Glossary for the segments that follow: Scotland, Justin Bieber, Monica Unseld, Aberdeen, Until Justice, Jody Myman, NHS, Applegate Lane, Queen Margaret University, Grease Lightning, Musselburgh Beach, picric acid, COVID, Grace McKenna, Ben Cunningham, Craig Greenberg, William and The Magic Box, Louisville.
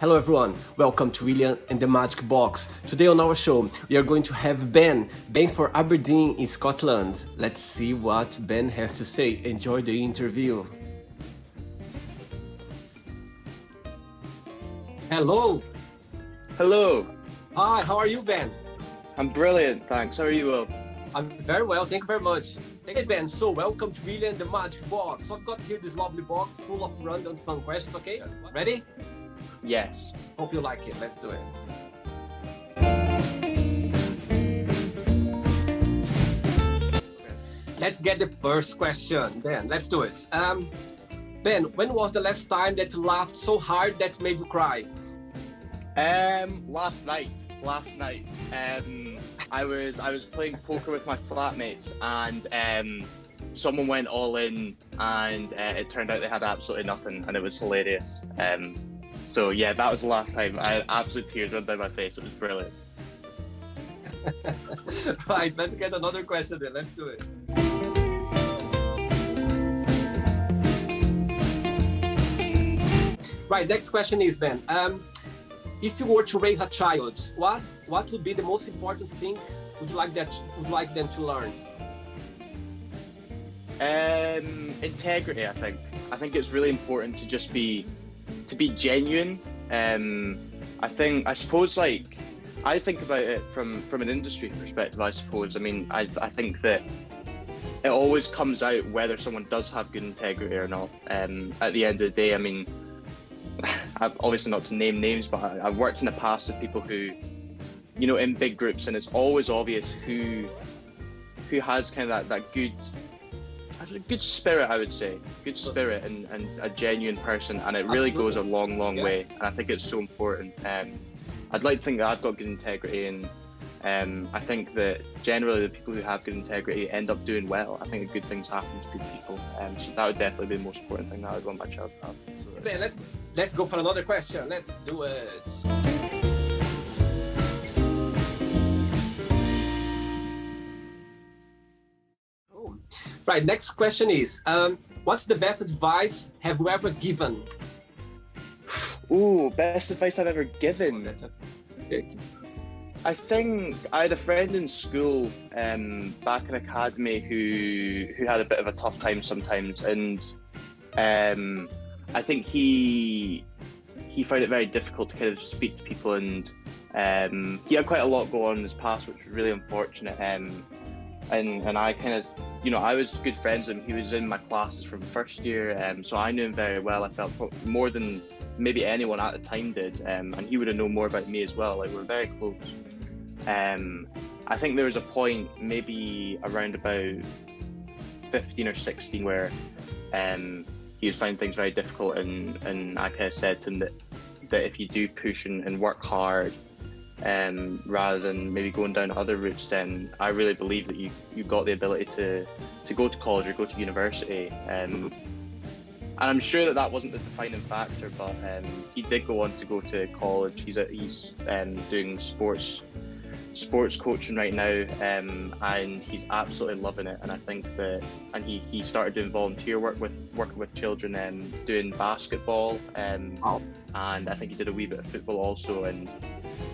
Hello everyone, welcome to William and The Magic Box. Today on our show, we are going to have Ben. Ben for Aberdeen in Scotland. Let's see what Ben has to say. Enjoy the interview. Hello. Hello. Hi, how are you, Ben? I'm brilliant, thanks. How are you, Will? I'm very well, thank you very much. Hey Ben, so welcome to William and The Magic Box. So I've got here this lovely box full of random fun questions, okay? Ready? Yes. Hope you like it. Let's do it. Let's get the first question, Ben. Let's do it. Ben, when was the last time that you laughed so hard that made you cry? Last night. I was playing poker with my flatmates and someone went all in and it turned out they had absolutely nothing and it was hilarious. So yeah, that was the last time. I had absolute tears run down my face. It was brilliant. Right, let's get another question then. Let's do it. Right, next question is, Ben, if you were to raise a child, what would be the most important thing would you like them to learn? Integrity, I think. I think it's really important to just be genuine. I think about it from an industry perspective, I suppose. I mean, I think that it always comes out whether someone does have good integrity or not. At the end of the day, I mean, obviously not to name names, but I've worked in the past with people who, you know, in big groups, and it's always obvious who has kind of that good spirit, I would say. Good spirit and a genuine person, and it really goes a long, long way. And I think it's so important. I'd like to think that I've got good integrity, and I think that generally the people who have good integrity end up doing well. I think good things happen to good people. So that would definitely be the most important thing that I would want my child to have. So let's go for another question. Let's do it. Right, next question is, what's the best advice have you ever given? Ooh, best advice I've ever given. I think I had a friend in school back in academy who had a bit of a tough time sometimes, and I think he found it very difficult to kind of speak to people, and he had quite a lot go on in his past, which was really unfortunate. And I kind of, you know, I was good friends with him. He was in my classes from first year, so I knew him very well. I felt more than maybe anyone at the time did, and he would have known more about me as well. Like, we were very close. I think there was a point, maybe around about 15 or 16, where he was finding things very difficult, and I kind of said to him that if you do push and work hard, rather than maybe going down other routes, then I really believe that you've got the ability to go to college or go to university, and I'm sure that wasn't the defining factor, but he did go on to go to college. He's doing sports coaching right now, and he's absolutely loving it. And I think that, and he started doing volunteer work working with children, and doing basketball, and I think he did a wee bit of football also. And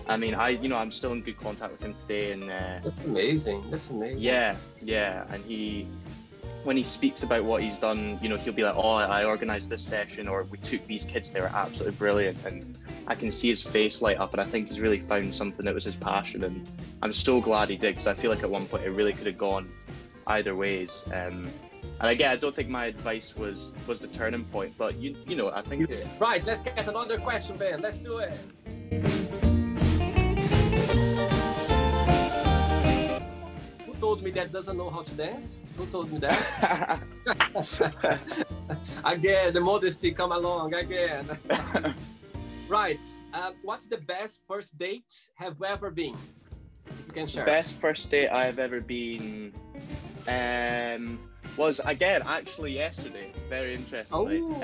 I mean, I'm still in good contact with him today, and that's amazing. Yeah, and when he speaks about what he's done, you know, he'll be like, oh, I organised this session, or we took these kids, they were absolutely brilliant, and I can see his face light up, and I think he's really found something that was his passion, and I'm so glad he did, because I feel like at one point it really could have gone either ways. And again, I don't think my advice was the turning point, but you know, I think... Right, let's get another question, Ben. Let's do it. Told me that doesn't know how to dance? Who told me that? Again, the modesty come along again. Right, what's the best first date have you ever been? You can share. Best first date I've ever been was again actually yesterday. Very interestingly. Oh.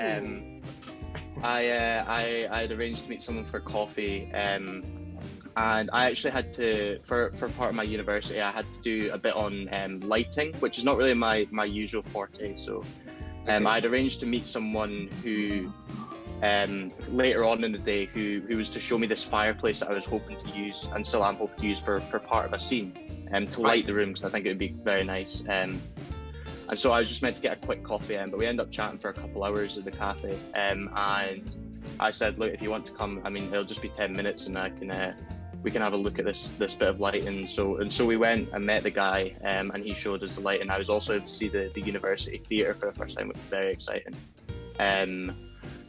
I had arranged to meet someone for coffee. And I actually had to, for part of my university, I had to do a bit on lighting, which is not really my usual forte. So I'd arranged to meet someone who later on in the day who was to show me this fireplace that I was hoping to use and still am hoping to use for part of a scene to light the room, because I think it would be very nice. And so I was just meant to get a quick coffee in, but we ended up chatting for a couple hours at the cafe. And I said, look, if you want to come, I mean, it'll just be 10 minutes and I can we can have a look at this bit of lighting. So we went and met the guy, and he showed us the lighting. I was also able to see the university theatre for the first time, which was very exciting.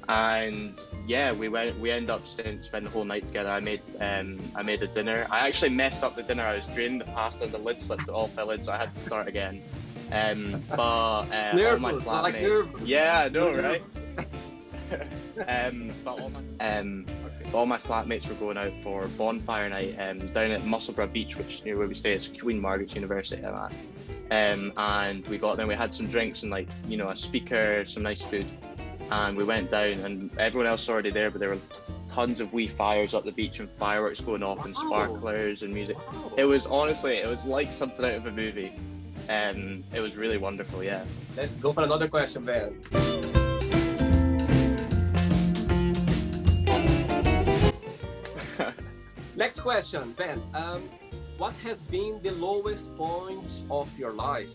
And yeah, we ended up spending the whole night together. I made a dinner. I actually messed up the dinner. I was draining the pasta and the lid slipped, it all fell in, so I had to start again. All my flatmates. Yeah, I know, right? But all my flatmates were going out for bonfire night down at Musselburgh Beach, which is near where we stay. It's Queen Margaret University, and we got there. We had some drinks and a speaker, some nice food, and we went down. And everyone else was already there, but there were tons of wee fires up the beach and fireworks going off and sparklers and music. Wow. It was honestly, it was like something out of a movie. It was really wonderful. Yeah. Let's go for another question, Ben. Next question, Ben. What has been the lowest point of your life?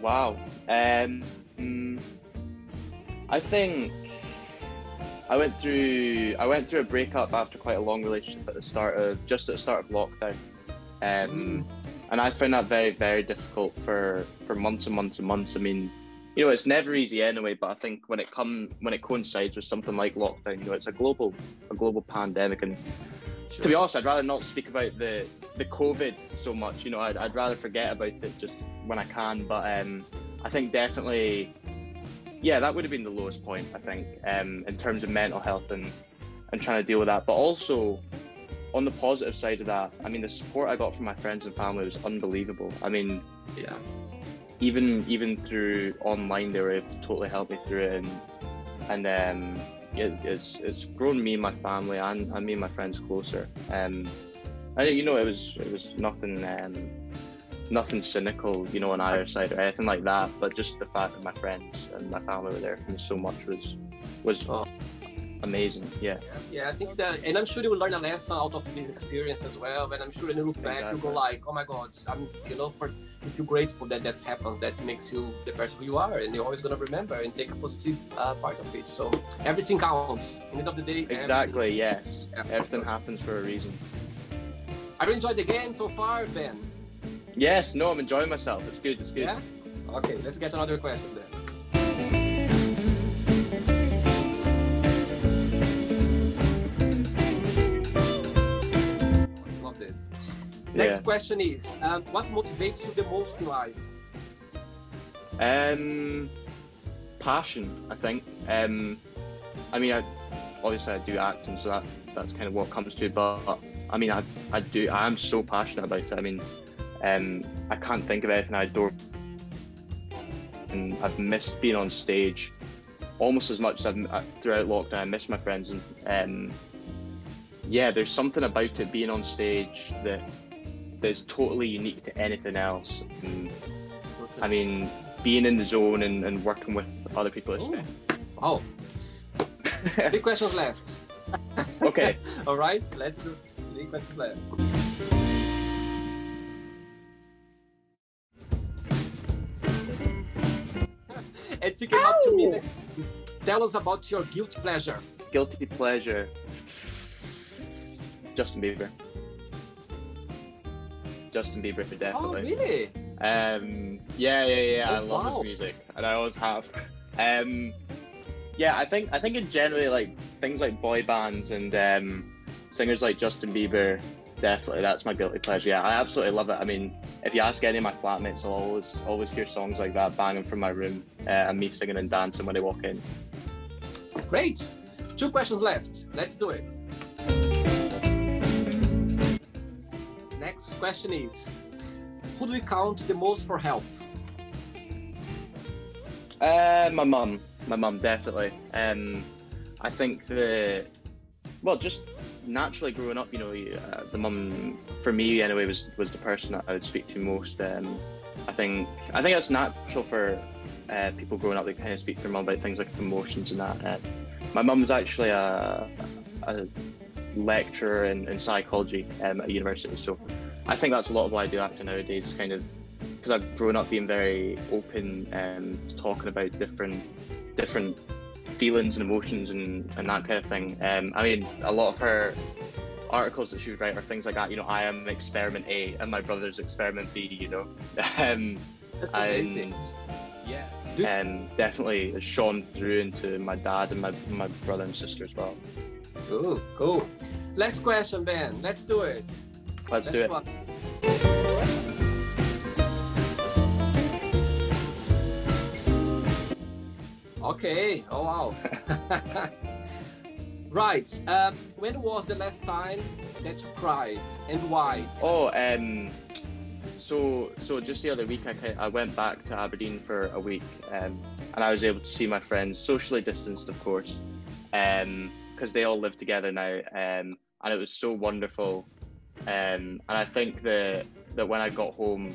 Wow. I think I went through a breakup after quite a long relationship just at the start of lockdown, and I found that very, very difficult for months and months and months. I mean, it's never easy anyway, but I think when it coincides with something like lockdown, it's a global pandemic, and sure. To be honest, I'd rather not speak about the COVID so much. I'd rather forget about it just when I can. But I think definitely, yeah, that would have been the lowest point, I think, in terms of mental health and trying to deal with that. But also on the positive side of that, I mean, the support I got from my friends and family was unbelievable. I mean, yeah. Even through online, they were able to totally help me through it, and it's grown me and my family and me and my friends closer. And it was nothing cynical, on either side or anything like that. But just the fact that my friends and my family were there for me so much was amazing. Yeah. I think that, and I'm sure you will learn a lesson out of this experience as well. And I'm sure when you look back, you go like, oh my God, you feel grateful that happens. That makes you the person who you are, and you're always gonna remember and take a positive part of it. So everything counts. At the end of the day. Exactly. Yes. Yeah. Everything happens for a reason. Have you enjoyed the game so far, Ben? Yes. No, I'm enjoying myself. It's good. It's good. Yeah. Okay. Let's get another question then. Next question is, what motivates you the most in life? Passion, I think. Obviously I do acting, so that's kind of what comes to. But I mean, I am so passionate about it. I mean, I can't think of anything I adore, and I've missed being on stage almost as much as throughout lockdown. I miss my friends, and yeah, there's something about it being on stage that is totally unique to anything else. And, I mean, being in the zone and working with other people is fair. Oh, three questions left. Okay. All right, let's do 3 questions left. And she came up to me. Tell us about your guilty pleasure. Guilty pleasure. Justin Bieber. Justin Bieber for definitely. Oh, really? Yeah. I love his music, and I always have. Yeah, I think in generally like things like boy bands and singers like Justin Bieber, definitely that's my guilty pleasure. Yeah, I absolutely love it. I mean, if you ask any of my flatmates, I'll always hear songs like that banging from my room, and me singing and dancing when they walk in. Great. 2 questions left. Let's do it. Next question is, who do we count the most for help? My mum, definitely. I think just naturally growing up, the mum, for me anyway, was the person that I would speak to most. I think it's natural for people growing up, they kind of speak to their mum about things like emotions and that. My mum's actually a lecturer in psychology at university, so I think that's a lot of what I do after nowadays, kind of because I've grown up being very open and talking about different feelings and emotions and that kind of thing. I mean, a lot of her articles that she would write are things like that, you know, I am experiment A and my brother's experiment B, you know. And yeah, definitely has shone through into my dad and my brother and sister as well. Ooh, cool. Last question, Ben. Let's do it. Let's do it. Okay. Oh, wow. Right. When was the last time that you cried and why? Oh, so just the other week I went back to Aberdeen for a week, and I was able to see my friends, socially distanced, of course, because they all live together now, and it was so wonderful. And I think that when I got home,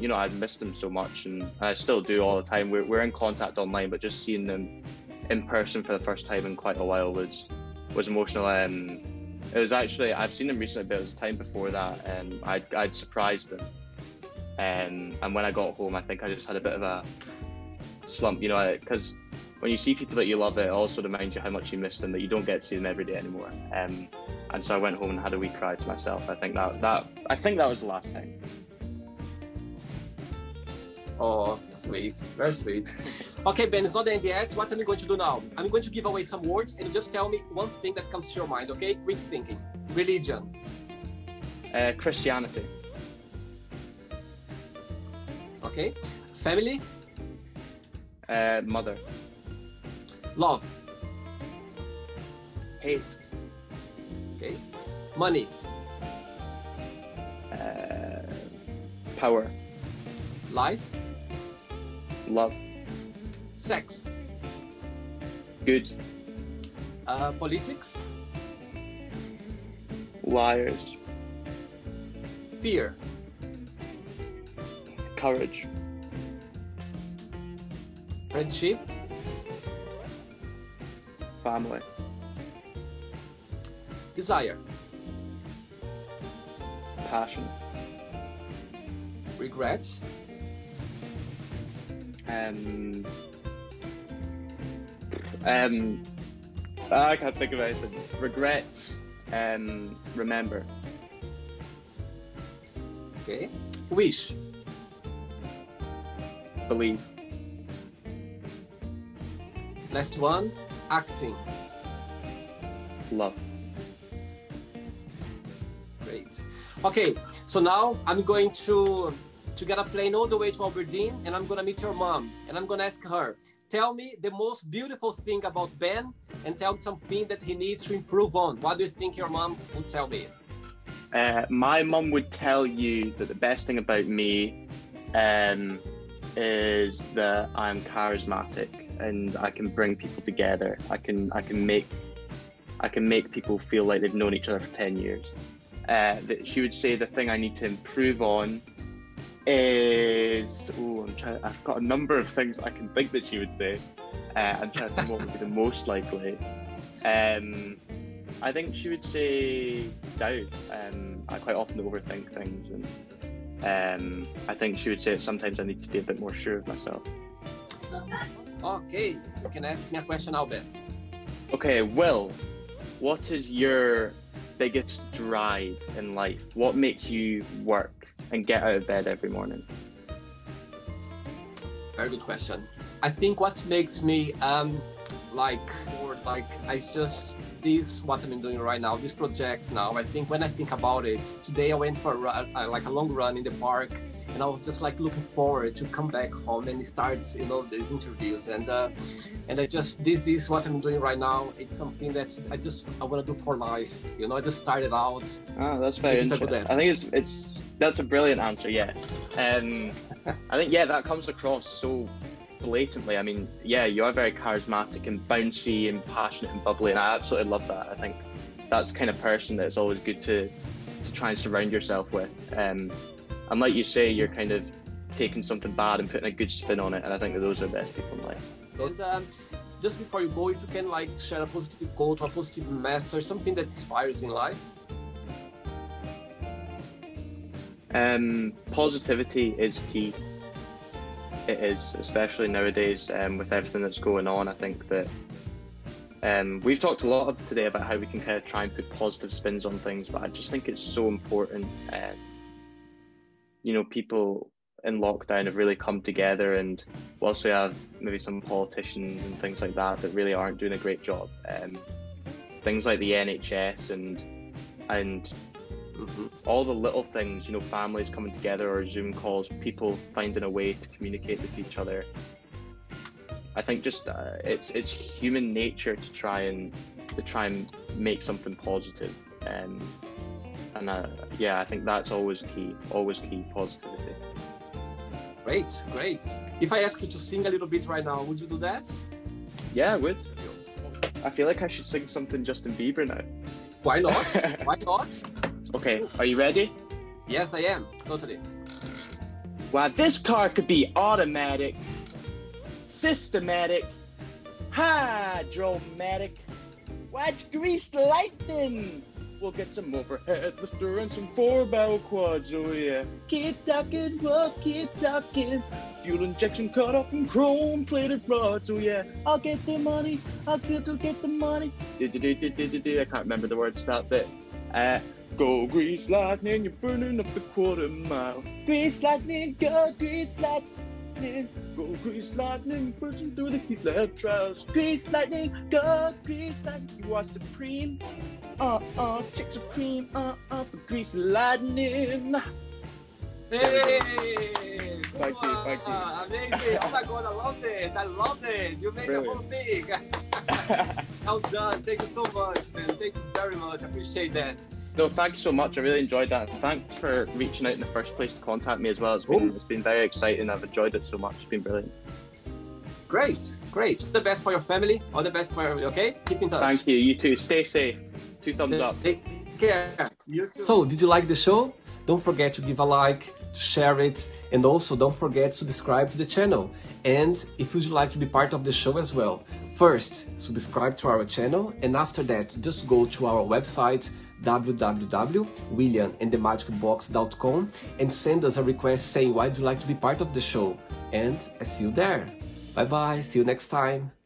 you know, I'd missed them so much, and I still do all the time. We're in contact online, but just seeing them in person for the first time in quite a while was emotional. It was actually, I've seen them recently, but it was a time before that, and I'd surprised them. And when I got home, I think I just had a bit of a slump, you know, because when you see people that you love, it also reminds you how much you miss them, that you don't get to see them every day anymore. And so I went home and had a wee cry to myself. I think that was the last time. Oh, sweet, very sweet. Okay, Ben, it's not the end yet. What am I going to do now? I'm going to give away some words and you just tell me one thing that comes to your mind, okay? Quick thinking. Religion. Christianity. Okay. Family. Mother. Love. Hate. Okay. Money. Power. Life. Love. Sex. Good. Politics. Liars. Fear. Courage. Friendship. Family. Desire. Passion. Regret. I can't think of anything. Regrets. Remember. Okay. Wish. Believe. Last one. Acting. Love. Great. Okay, so now I'm going to get a plane all the way to Aberdeen, and I'm gonna meet your mom, and I'm gonna ask her, tell me the most beautiful thing about Ben, and tell me something that he needs to improve on. What do you think your mom would tell me? My mom would tell you that the best thing about me is that I'm charismatic and I can bring people together. I can make people feel like they've known each other for 10 years. That she would say the thing I need to improve on is, I've got a number of things I can think that she would say. I'm trying to think what would be the most likely. I think she would say doubt. I quite often overthink things, and I think she would say sometimes I need to be a bit more sure of myself. Okay, you can ask me a question now, Ben. Okay, Will, what is your biggest drive in life? What makes you work and get out of bed every morning? Very good question. I think what makes me it's just this, what I'm doing right now, this project now. I think when I think about it, today I went for a long run in the park, and I was just like looking forward to come back home and start, you know, these interviews. And I just, this is what I'm doing right now. It's something that I want to do for life. You know, I just started out. Oh, that's very interesting. I think that's a brilliant answer. Yes. I think, yeah, that comes across so blatantly. I mean, yeah, you are very charismatic and bouncy and passionate and bubbly, and I absolutely love that. I think that's the kind of person that it's always good to try and surround yourself with. And like you say, you're kind of taking something bad and putting a good spin on it, and I think that those are the best people in life. And just before you go, if you can like share a positive quote or a positive message, something that inspires in life. Positivity is key. It is, especially nowadays, with everything that's going on. I think that we've talked a lot today about how we can kind of try and put positive spins on things, but I just think it's so important. You know, people in lockdown have really come together, and whilst we have maybe some politicians and things like that that really aren't doing a great job, things like the NHS and all the little things, you know, families coming together or Zoom calls, people finding a way to communicate with each other. I think just it's human nature to try and make something positive, and yeah, I think that's always key, positivity. Great. If I ask you to sing a little bit right now, would you do that? Yeah, I would. I feel like I should sing something Justin Bieber now. Why not? Why not? Okay, are you ready? Yes, I am, totally. Why, this car could be automatic, systematic, hydromatic. Watch Grease Lightning. We'll get some overhead lifter and some 4-barrel quads, oh yeah. Keep talking, well, keep talking. Fuel injection cut off from chrome-plated rods, oh yeah. I'll get the money, I'll get the money. I can't remember the words to that bit. Go Grease Lightning, you're burning up the quarter mile. Grease Lightning, go Grease Lightning. Go Grease Lightning, bursting through the heat-led trials. Grease Lightning, go Grease Lightning. You are supreme, chicks are cream, Grease Lightning. Hey! Thank you. Amazing, oh my god, I love it. You made the whole thing. Well done, thank you so much, man. Thank you very much, I appreciate that. No, thanks so much. I really enjoyed that. Thanks for reaching out in the first place to contact me as well. It's been very exciting. I've enjoyed it so much. It's been brilliant. Great. The best for your family. All the best for your family, okay? Keep in touch. Thank you. You too. Stay safe. 2 thumbs up. Take care. You too. So, did you like the show? Don't forget to give a like, to share it, and also don't forget to subscribe to the channel. And if you'd like to be part of the show as well, first, subscribe to our channel, and after that, just go to our website, www.williamandthemagicbox.com, and send us a request saying why you'd like to be part of the show. And I see you there. Bye bye, see you next time.